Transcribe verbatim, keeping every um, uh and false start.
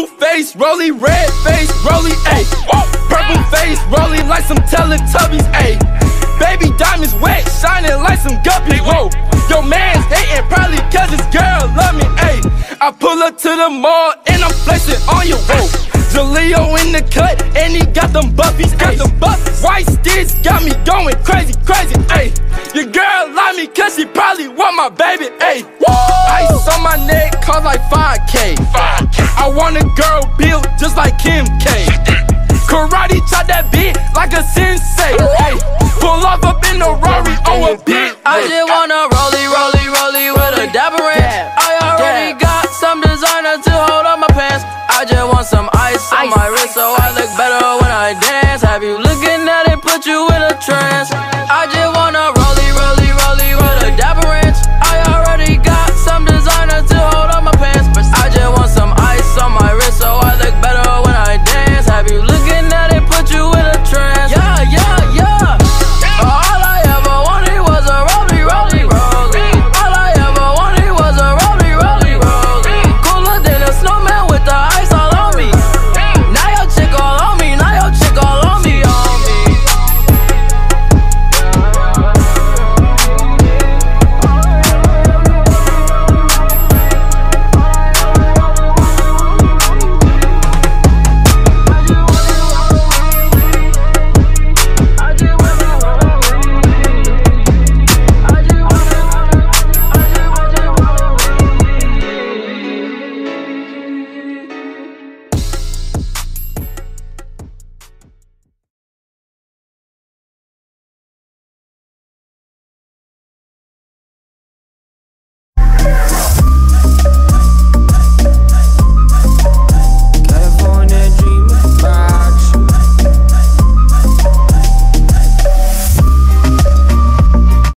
Blue face, rolling, red face, rolling, ayy. Purple face, rolling like some Teletubbies, ayy. Baby diamonds wet, shining like some guppies, whoa. Your man's hating probably cause his girl love me, ayy. I pull up to the mall and I'm flexing on your whoa. Jaleo in the cut and he got them buffies, got them buffies. White sticks got me going crazy, crazy, ayy. Your girl love me cause she probably want my baby, ayy. Ice on my neck cost like five K. I want a girl built just like Kim K. Karate chop that bitch like a sensei. Ay, pull up up in the Rari on a bitch. I just wanna rollie, rollie, rollie with a dapper in. I already got some designer to hold on my pants. I just want some ice on my wrist so I look better when I dance. Have you looking at it, put you in a trance.